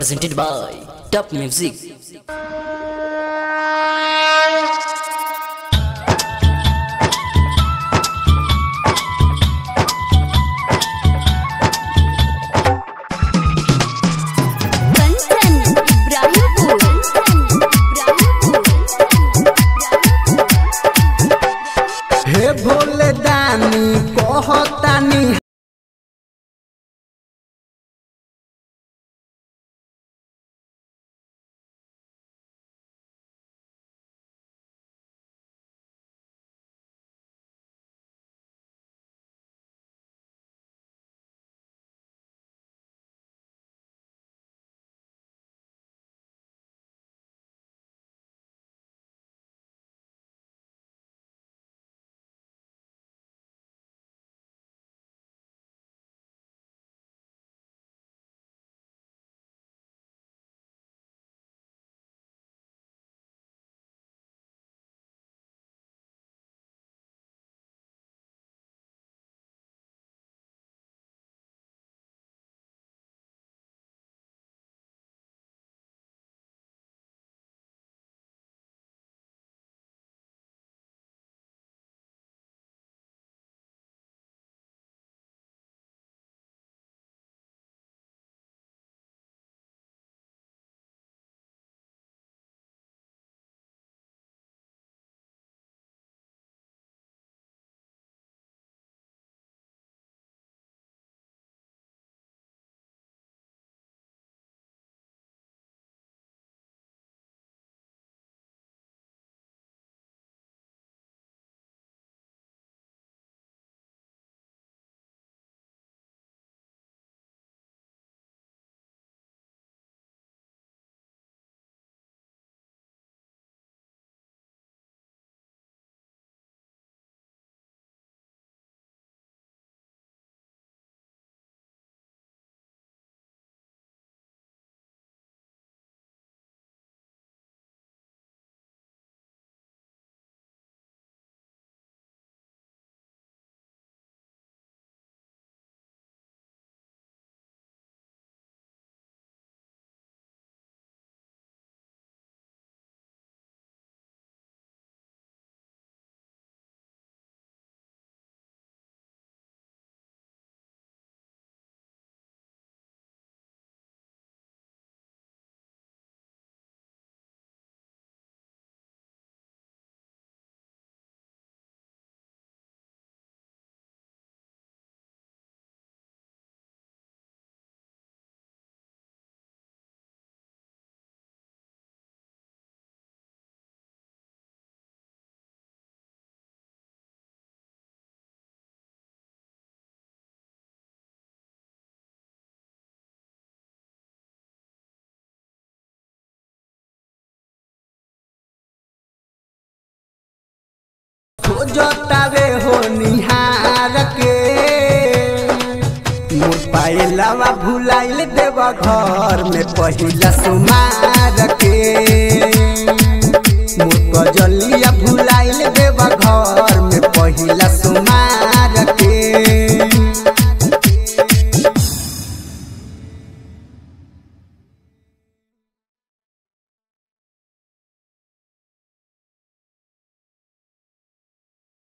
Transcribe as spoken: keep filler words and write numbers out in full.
presented by Top Music। भोले दानी कहतानी। खोजतावे हो निहार के मोर पायलवा भुलाइल देव घर में पहिला सुमार के मोर कजलिया भुलाइल देव घर में पहिला सुमार।